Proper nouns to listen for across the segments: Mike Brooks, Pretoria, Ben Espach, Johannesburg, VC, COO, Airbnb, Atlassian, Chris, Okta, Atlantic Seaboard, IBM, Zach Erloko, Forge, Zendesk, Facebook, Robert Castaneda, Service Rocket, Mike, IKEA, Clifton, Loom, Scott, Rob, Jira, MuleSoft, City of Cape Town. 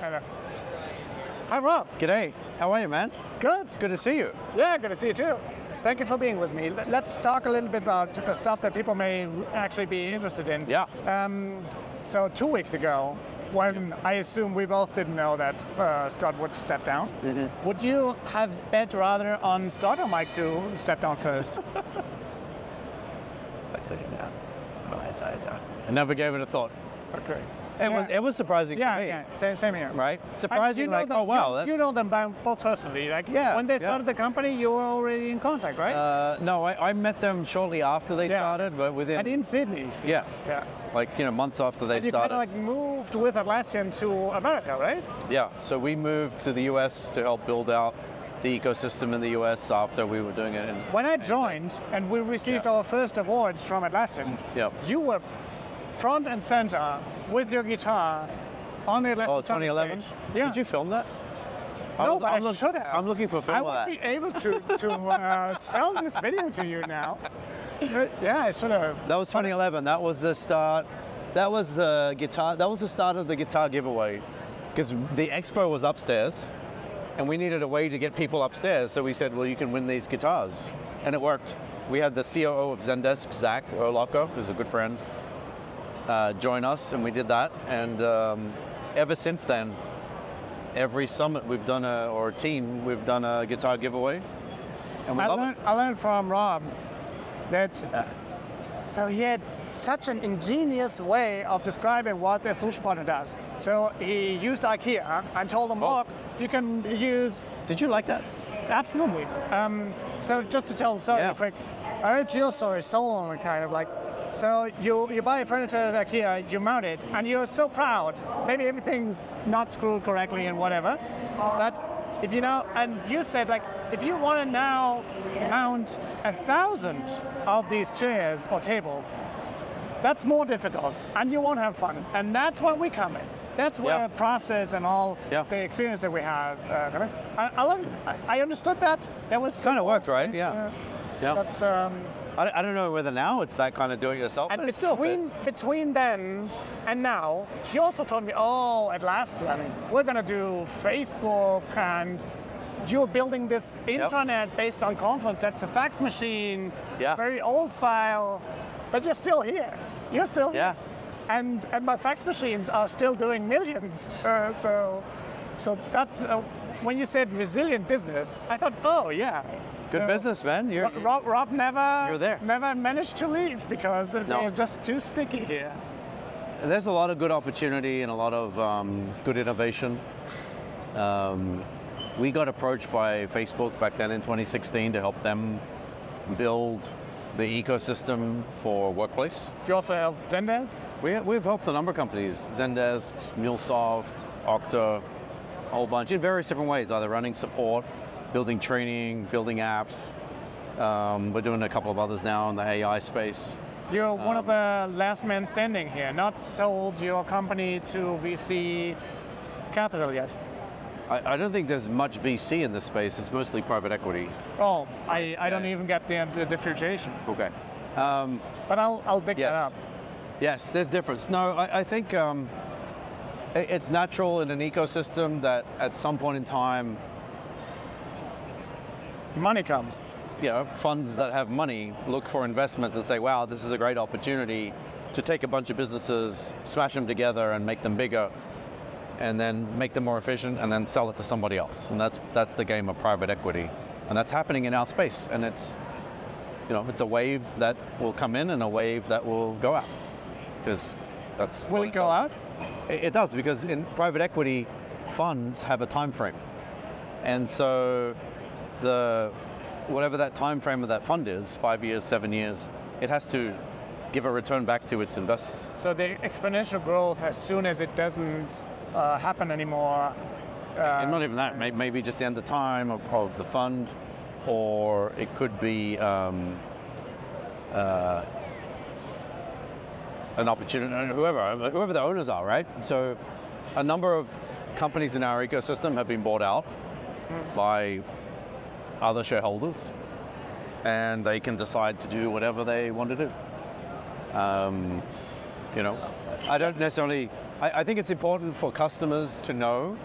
Hello. Hi, Rob. G'day. How are you, man? Good. Good to see you. Yeah, good to see you too. Thank you for being with me. Let's talk a little bit about the stuff that people may actually be interested in. Yeah. So 2 weeks ago, when I assume we both didn't know that Scott would step down, would you have bet rather on Scott or Mike to step down first? I took it down. I never gave it a thought. Okay. It was surprising to me. Yeah, same here. Right? Surprising, you know, like, them, oh wow. You know them both personally. Like, when they started the company, you were already in contact, right? No, I met them shortly after they started, but within... And in Sydney. Like, you know, months after they started. You kind of like moved with Atlassian to America, right? Yeah, so we moved to the US to help build out the ecosystem in the US after we were doing it in... When I joined, and we received our first awards from Atlassian, you were front and center with your guitar on the Atlassian. Oh, 2011? Yeah. Did you film that? No, but I should have. I'm looking for film of that. I would be able to sell this video to you now. Yeah, I should have. That was 2011. That was the start. That was the guitar. That was the start of the guitar giveaway, because the expo was upstairs, and we needed a way to get people upstairs. So we said, well, you can win these guitars, and it worked. We had the COO of Zendesk, Zach Erloko, who's a good friend, join us, and we did that. And ever since then, every summit we've done, or team, we've done a guitar giveaway. And we I learned from Rob that, so he had such an ingenious way of describing what the solution partner does. So he used IKEA and told them, look, you can use... Did you like that? Absolutely. So just to tell the story quick, I heard your story so long, kind of like, so you buy furniture at IKEA, you mount it, and you're so proud. Maybe everything's not screwed correctly and whatever, but if you know, and you said like, if you want to now mount 1,000 of these chairs or tables, that's more difficult, and you won't have fun. And that's where we come in. That's where the process and all the experience that we have. I understood that. That was kind of worked, right? Yeah. That's. I don't know whether now it's that kind of do-it-yourself, but it's still fits. Between then and now, you also told me, oh, Atlassian, we're going to do Facebook, and you're building this intranet based on conference. That's a fax machine, very old style, but you're still here. You're still here. And my fax machines are still doing millions. So that's, when you said resilient business, I thought, oh, yeah. Good business, man. Rob never managed to leave because it was just too sticky here. There's a lot of good opportunity and a lot of good innovation. We got approached by Facebook back then in 2016 to help them build the ecosystem for workplace. You also helped Zendesk? We've helped a number of companies. Zendesk, MuleSoft, Okta, a whole bunch in various different ways, either running support, building training, building apps. We're doing a couple of others now in the AI space. You're one of the last men standing here, not sold your company to VC capital yet. I don't think there's much VC in this space. It's mostly private equity. Oh, I don't even get the differentiation. Okay. But I'll pick that up. Yes, there's difference. No, I think it's natural in an ecosystem that at some point in time, money comes. You know, funds that have money look for investments and say, wow, this is a great opportunity to take a bunch of businesses, smash them together and make them bigger, and then make them more efficient, and then sell it to somebody else. And that's the game of private equity. And that's happening in our space. And it's a wave that will come in and a wave that will go out. Because that's... Will it go out? It does, because in private equity, funds have a time frame. And so, whatever that time frame of that fund is, 5 years, 7 years, it has to give a return back to its investors. So the exponential growth, as soon as it doesn't happen anymore. And not even that, maybe just the end of time of the fund, or it could be an opportunity, whoever the owners are, right? So a number of companies in our ecosystem have been bought out by other shareholders, and they can decide to do whatever they want to do. You know, I don't necessarily I think it's important for customers to know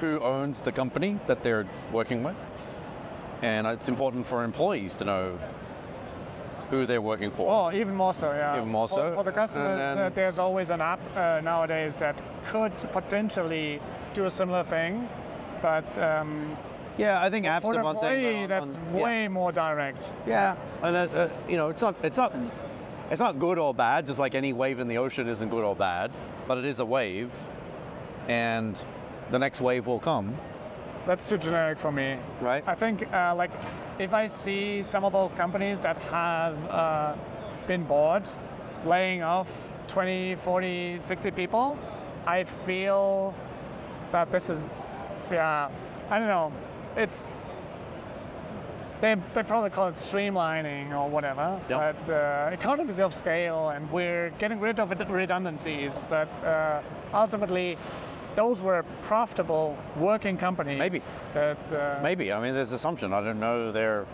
who owns the company that they're working with, and it's important for employees to know who they're working for. Oh, even more so, yeah. Even more so. For the customers, there's always an app nowadays that could potentially do a similar thing, but yeah, I think apps for the employee, that's way more direct. Yeah, and you know, it's not good or bad. Just like any wave in the ocean isn't good or bad, but it is a wave, and the next wave will come. That's too generic for me. Right. I think like if I see some of those companies that have been bought, laying off 20, 40, 60 people, I feel that this is, yeah, I don't know. It's they probably call it streamlining or whatever, yep. But economies of scale, and we're getting rid of redundancies, but ultimately, those were profitable working companies. Maybe. That, maybe. I mean, there's assumption. I don't know their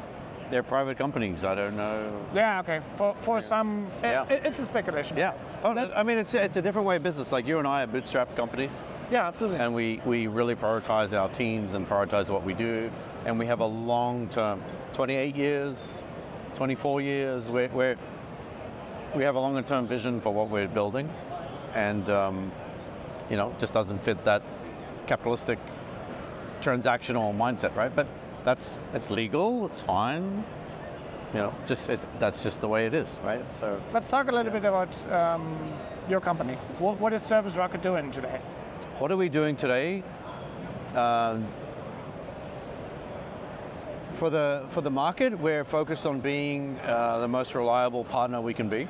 private companies. I don't know. Yeah. Okay. For some, yeah. It's a speculation. Yeah. Oh, I mean, it's a different way of business. Like you and I are bootstrap companies. Yeah, absolutely. And we really prioritize our teams and prioritize what we do, and we have a long term, 28 years, 24 years. We have a longer term vision for what we're building, and. You know, just doesn't fit that capitalistic transactional mindset, right? But it's legal, it's fine. You know, that's just the way it is, right? So let's talk a little bit about your company. What is Service Rocket doing today? What are we doing today? For the market, we're focused on being the most reliable partner we can be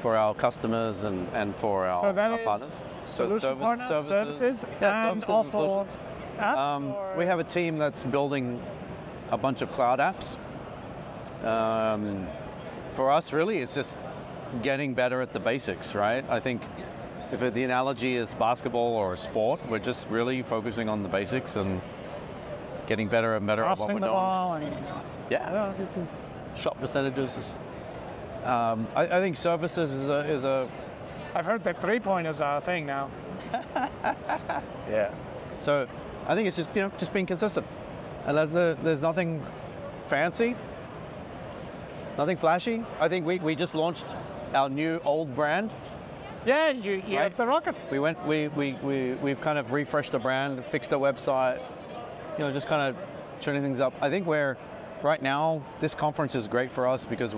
for our customers and for our, our partners. Solution partners, services, yeah, and also and apps? We have a team that's building a bunch of cloud apps. For us, really, it's just getting better at the basics, right? I think if the analogy is basketball or a sport, we're just really focusing on the basics and getting better and better at what we're doing. Shot percentages. I think services is a I've heard that three-pointers are a thing now. Yeah. So I think it's just just being consistent, and there's nothing fancy, nothing flashy. I think we just launched our new old brand. Yeah, you have the rocket. We've kind of refreshed the brand, fixed the website, you know, just kind of turning things up. I think right now this conference is great for us because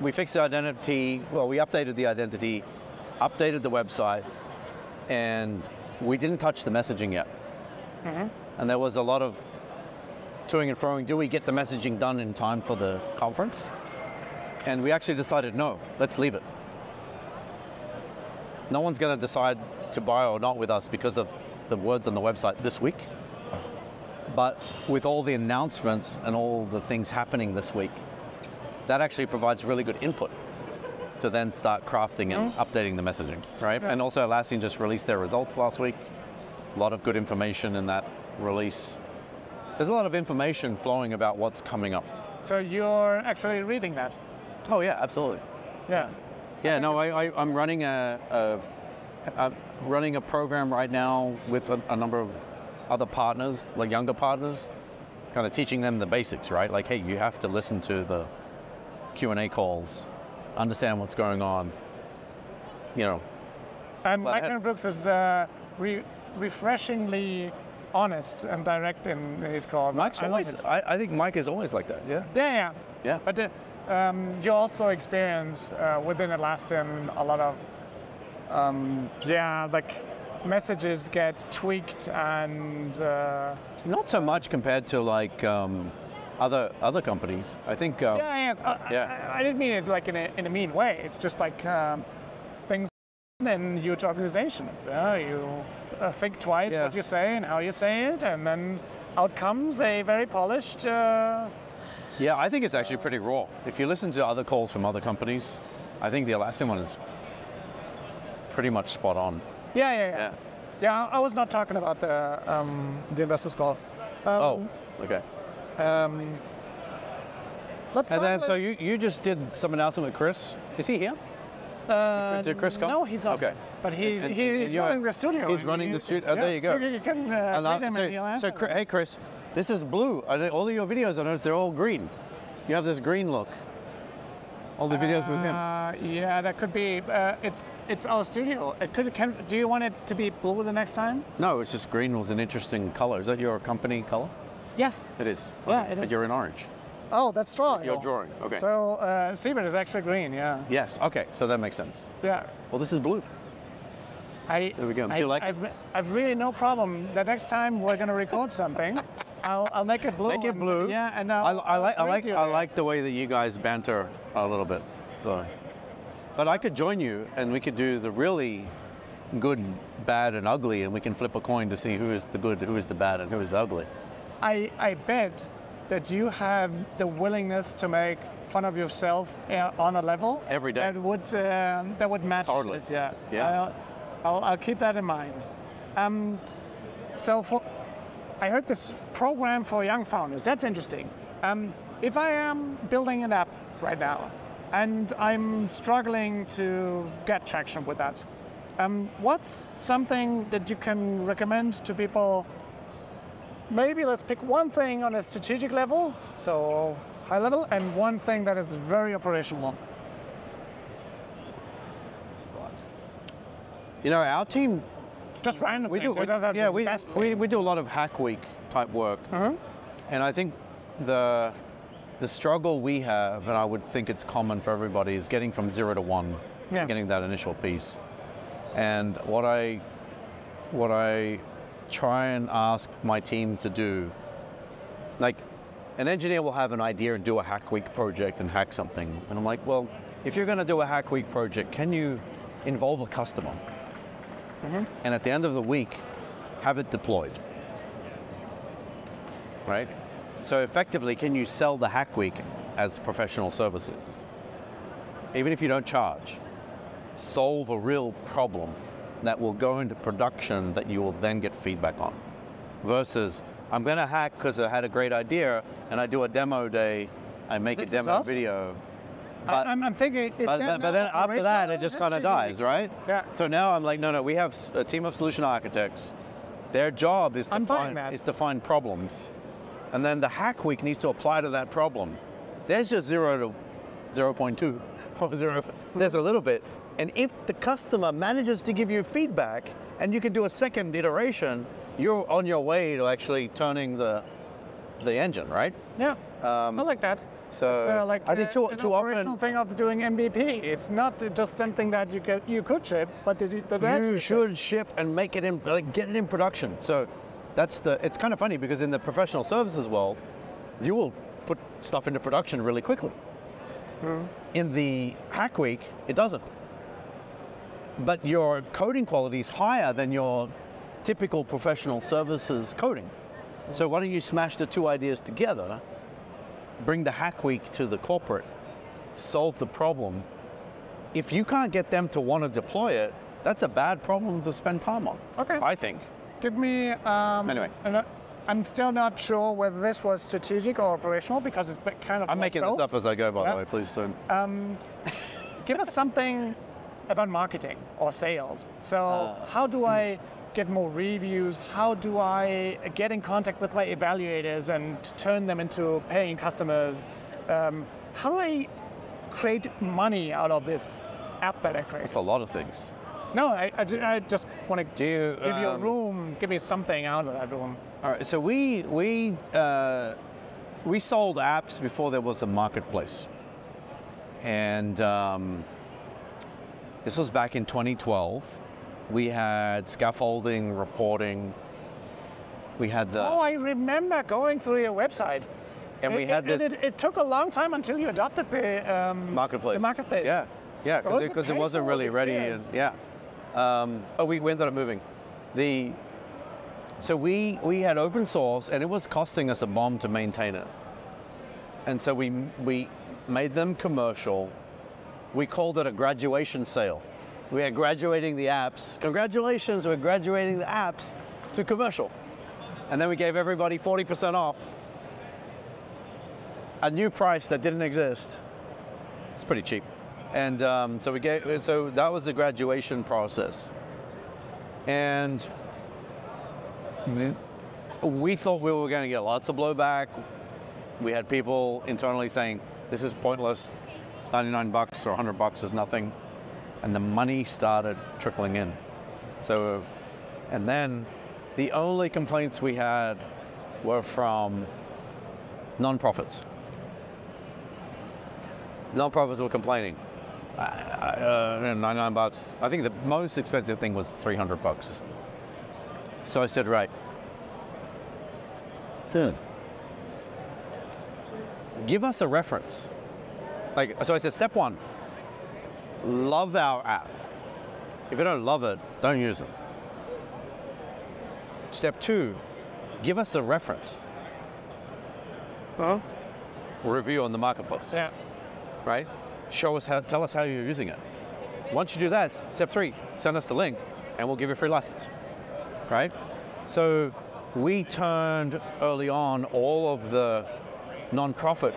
we fixed the identity, well, we updated the identity, updated the website, and we didn't touch the messaging yet. Mm-hmm. And there was a lot of toing and froing, do we get the messaging done in time for the conference? And we actually decided, no, let's leave it. No one's going to decide to buy or not with us because of the words on the website this week. But with all the announcements and all the things happening this week, that actually provides really good input to then start crafting and updating the messaging, right? Yeah. And also Atlassian just released their results last week. A lot of good information in that release. There's a lot of information flowing about what's coming up. So you're actually reading that? Oh yeah, absolutely. Yeah. Yeah, no, I'm running a program right now with a number of other partners, like younger partners, kind of teaching them the basics, right? Like, hey, you have to listen to the Q&A calls, understand what's going on, you know. And Mike Brooks is refreshingly honest and direct in his calls. I think Mike is always like that, yeah? Yeah, yeah. Yeah. But you also experience within Atlassian a lot of, like messages get tweaked and... Not so much compared to like, other companies, I think. I didn't mean it like in a mean way. It's just like things in huge organizations. Yeah? You think twice what you say and how you say it, and then out comes a very polished. Yeah, I think it's actually pretty raw. If you listen to other calls from other companies, I think the Atlassian one is pretty much spot on. Yeah. I was not talking about the investors call. Okay. Let's and then, so you just did some announcement with Chris. Is he here? Did Chris come? No, he's not. Okay. But he's running the studio. He's running the studio. Oh, yeah. There you go. You can hey, Chris, this is blue. All of your videos, I noticed they're all green. You have this green look. All the videos with him. Yeah, that could be. It's our studio. It could. Do you want it to be blue the next time? No, it's just green was an interesting color. Is that your company color? Yes. It is. Yeah, okay. It is. And you're in orange. Oh, that's drawing. You're drawing. Okay. So Steven is actually green. Yeah. Yes. Okay. So that makes sense. Yeah. Well, this is blue. There we go. Do you like it? I've really no problem. The next time we're gonna record something. I'll make it blue. Make it blue. And, yeah, and I like the way that you guys banter a little bit. So, but I could join you, and we could do the really good, bad, and ugly, and we can flip a coin to see who is the good, who is the bad, and who is the ugly. I bet that you have the willingness to make fun of yourself on a level every day that would match totally. This. Yeah. Yeah. I'll keep that in mind. I heard this program for young founders. That's interesting. If I am building an app right now, and I'm struggling to get traction with that, what's something that you can recommend to people? Maybe let's pick one thing on a strategic level, so high level, and one thing that is very operational. You know, our team, just random things. We do a lot of hack week type work, and I think the struggle we have, and I would think it's common for everybody, is getting from 0 to 1, getting that initial piece. And what I try and ask my team to do, like an engineer will have an idea and do a hack week project and hack something, and I'm like, well, if you're going to do a hack week project, can you involve a customer? And at the end of the week, have it deployed, right? So effectively, can you sell the hack week as professional services? Even if you don't charge, solve a real problem that will go into production that you will then get feedback on. Versus, I'm gonna hack because I had a great idea and I do a demo day, I make a demo video. But, I'm thinking, but then after that, it just kind of dies, right? Yeah. So now I'm like, no, no, we have a team of solution architects. Their job is to find problems. And then the hack week needs to apply to that problem. There's just 0 to 0.2 or 0. There's a little bit. And if the customer manages to give you feedback and you can do a second iteration, you're on your way to actually turning the engine, right? Yeah, I like that. So like I think too often thing of doing MVP. It's not just something that you could ship, but you should ship and make it in, like, get it in production. So that's it's kind of funny because in the professional services world, you will put stuff into production really quickly. In the hack week, it doesn't. But your coding quality is higher than your typical professional services coding. So why don't you smash the two ideas together? Bring the hack week to the corporate, solve the problem. If you can't get them to want to deploy it, that's a bad problem to spend time on, okay. I think. Give me, anyway. I'm still not sure whether this was strategic or operational because it's kind of- I'm making this up as I go, by the way, please soon. Give us something about marketing or sales. So how do I get more reviews? How do I get in contact with my evaluators and turn them into paying customers? How do I create money out of this app that I create? It's a lot of things. No, I just want to give you a room, give me something out of that room. All right, so we sold apps before there was a marketplace. And this was back in 2012. We had scaffolding, reporting. We had the... Oh, I remember going through your website. And we had this... It took a long time until you adopted the marketplace. Yeah, yeah, because it wasn't really ready. And, yeah. We ended up moving. So we had open source, and it was costing us a bomb to maintain it. And so we made them commercial. We called it a graduation sale. We are graduating the apps. Congratulations, we're graduating the apps to commercial. And then we gave everybody 40% off. A new price that didn't exist. It's pretty cheap. And so that was the graduation process. And we thought we were going to get lots of blowback. We had people internally saying, this is pointless, 99 bucks or 100 bucks is nothing. And the money started trickling in. So, and then the only complaints we had were from nonprofits. Nonprofits were complaining, 99 bucks. I think the most expensive thing was 300 bucks. So I said, right, give us a reference. Like, so I said, step one, love our app. If you don't love it, don't use it. Step two, give us a reference. Uh-huh. Review on the marketplace. Yeah. Right? Show us how, tell us how you're using it. Once you do that, step three, send us the link and we'll give you a free license, right? So we turned early on all of the nonprofit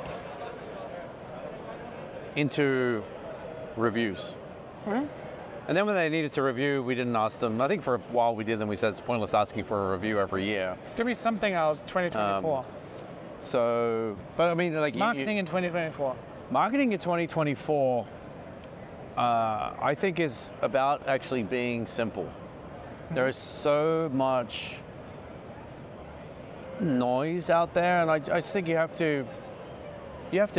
into reviews. Mm-hmm. And then when they needed to review, we didn't ask them. I think for a while we did, then we said it's pointless asking for a review every year. Could be something else, 2024. So, but I mean, like marketing in 2024. Marketing in 2024, I think is about actually being simple. Mm-hmm. There is so much noise out there, and I just think you have to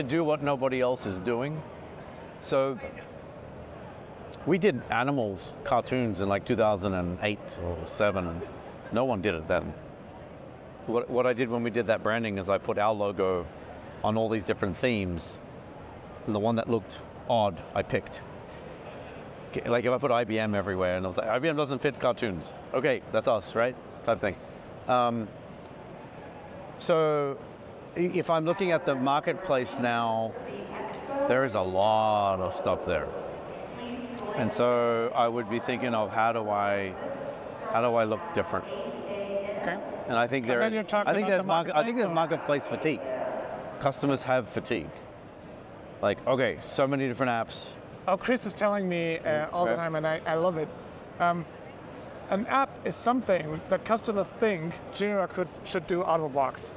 do what nobody else is doing. So we did animals cartoons in like 2008 or 7. No one did it then. What I did when we did that branding is I put our logo on all these different themes. And the one that looked odd, I picked. Like if I put IBM everywhere and I was like, IBM doesn't fit cartoons. Okay, that's us, right? Type thing. So if I'm looking at the marketplace now, there is a lot of stuff there. And so I would be thinking of how do I look different? Okay. And I think there's marketplace fatigue. Customers have fatigue. Like, okay, so many different apps. Oh, Chris is telling me all the time, and I love it. An app is something that customers think Jira should do out of the box.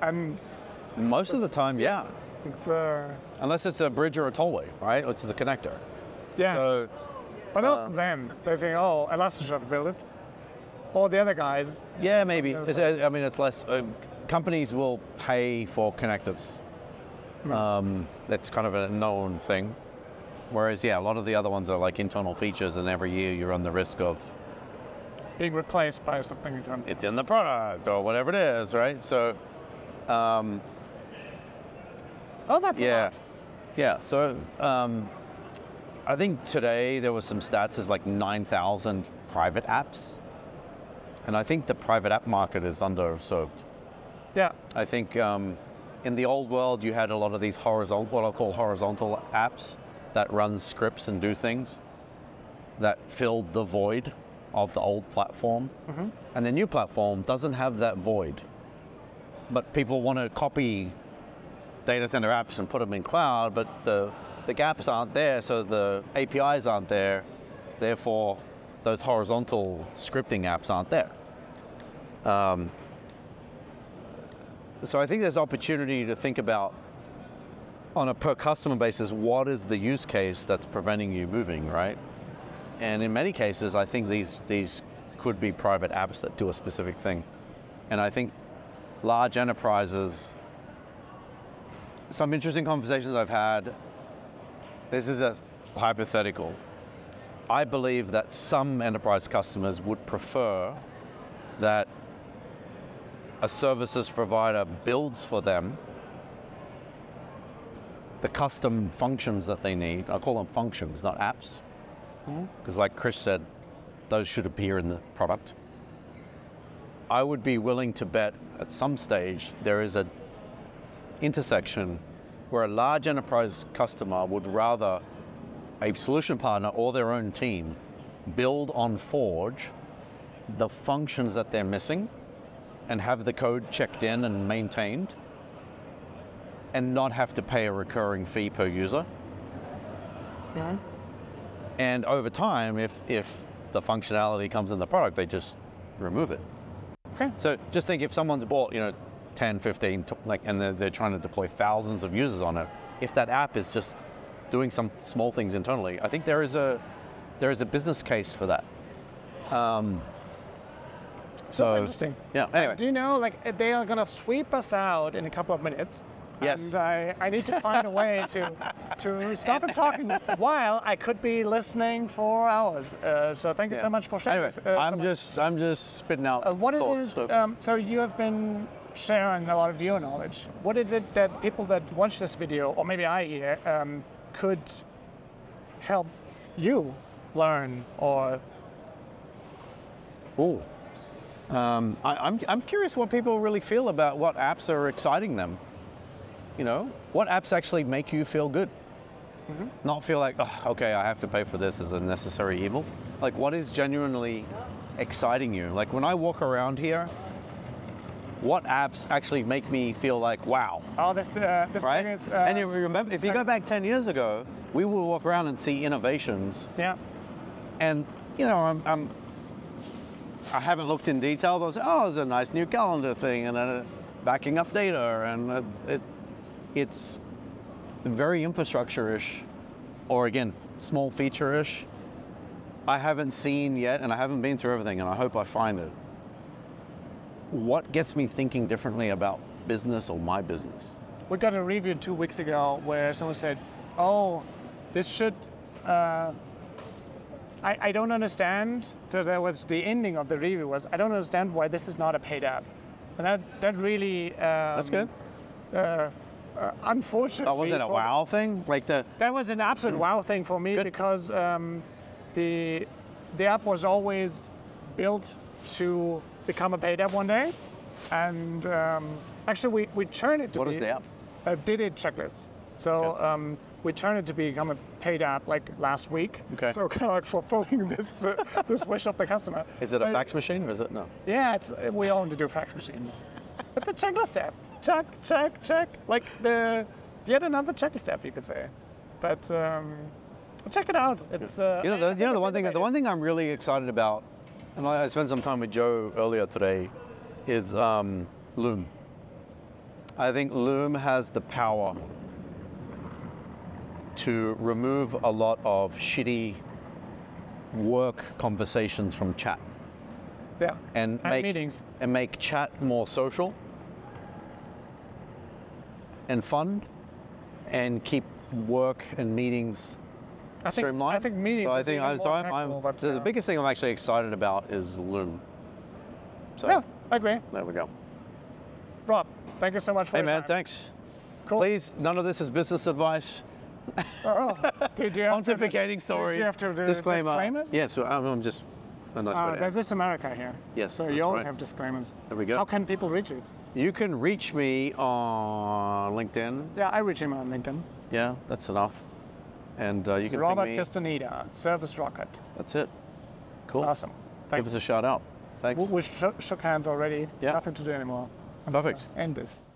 And most of the time, yeah. It's, unless it's a bridge or a tollway, right? Which is a connector. Yeah. So, but also then, they say, oh, Atlassian should build it. Or the other guys. Yeah, maybe. I mean, it's less. Companies will pay for connectors. Mm. That's kind of a known thing. Whereas, yeah, a lot of the other ones are like internal features, and every year you run the risk of being replaced by something internal. It's in the product or whatever it is, right? So, oh, that's yeah, a lot. Yeah. So, I think today there was some stats as like 9,000 private apps, and I think the private app market is underserved. Yeah. I think in the old world you had a lot of these horizontal, what I call horizontal apps, that run scripts and do things that filled the void of the old platform. Mm-hmm. And the new platform doesn't have that void, but people want to copy data center apps and put them in cloud, but the gaps aren't there, so the APIs aren't there, therefore those horizontal scripting apps aren't there. So I think there's opportunity to think about on a per customer basis, what is the use case that's preventing you moving, right? And in many cases, I think these could be private apps that do a specific thing. And I think large enterprises, some interesting conversations I've had, this is a hypothetical. I believe that some enterprise customers would prefer that a services provider builds for them the custom functions that they need. I call them functions, not apps. Because like Chris said, those should appear in the product. I would be willing to bet at some stage there is an intersection where a large enterprise customer would rather a solution partner or their own team build on Forge the functions that they're missing and have the code checked in and maintained and not have to pay a recurring fee per user. Mm-hmm. And over time, if the functionality comes in the product, they just remove it. Okay. So just think if someone's bought, you know, 10, 15, and they're trying to deploy thousands of users on it, if that app is just doing some small things internally, I think there is a business case for that. So interesting. Yeah, anyway. Do you know, like, they are going to sweep us out in a couple of minutes. Yes. And I need to find a way to stop and talking while I could be listening for hours. So thank you so much for sharing. Anyway, I'm just spitting out thoughts. So you have been sharing a lot of your knowledge. What is it that people that watch this video, or maybe I hear, could help you learn or? Oh, I'm curious what people really feel about what apps are exciting them. You know, what apps actually make you feel good? Mm-hmm. Not feel like, oh, okay, I have to pay for this as a necessary evil. Like, what is genuinely exciting you? Like, when I walk around here, what apps actually make me feel like, wow? Oh, this right? thing is... and you remember, if you go back 10 years ago, we would walk around and see innovations. Yeah. And, you know, I haven't looked in detail, but I was like, oh, there's a nice new calendar thing and backing up data, and it's very infrastructure-ish, or again, small feature-ish. I haven't seen yet, and I haven't been through everything, and I hope I find it. What gets me thinking differently about business or my business? We got a review 2 weeks ago where someone said, oh, this should, I don't understand. So that was the ending of the review was, I don't understand why this is not a paid app. And that really... that's good. Unfortunately... Oh, was it a wow thing? Like the... That was an absolute wow thing for me, good. Because the app was always built to become a paid app one day. And actually, we turned it to what is the app? A DIDD checklist. So okay. We turned it to become a paid app like last week. Okay. So kind of like fulfilling this this wish of the customer. Is it a fax machine or is it no? Yeah, we only do fax machines. It's a checklist app. Check, check, check. Like yet another checklist app, you could say. But check it out. It's you know the one thing I'm really excited about, and I spent some time with Joe earlier today, is Loom. I think Loom has the power to remove a lot of shitty work conversations from chat. Yeah, and meetings. And make chat more social and fun and keep work and meetings streamlined. I think meetings the biggest thing I'm actually excited about is Loom. So, yeah, I agree. There we go. Rob, thank you so much for your time. Thanks. Cool. Please, none of this is business advice. Pontificating stories. You have to do disclaimers? Yes, I'm just a nice guy. There's This America here. Yes. So you always have disclaimers. There we go. How can people reach you? You can reach me on LinkedIn. Yeah, I reach him on LinkedIn. Yeah, that's enough. And you can Robert Castaneda, Service Rocket. That's it. Cool. Awesome. Thanks. Give us a shout out. Thanks. We shook hands already. Yeah. Nothing to do anymore. I'm perfect. End this.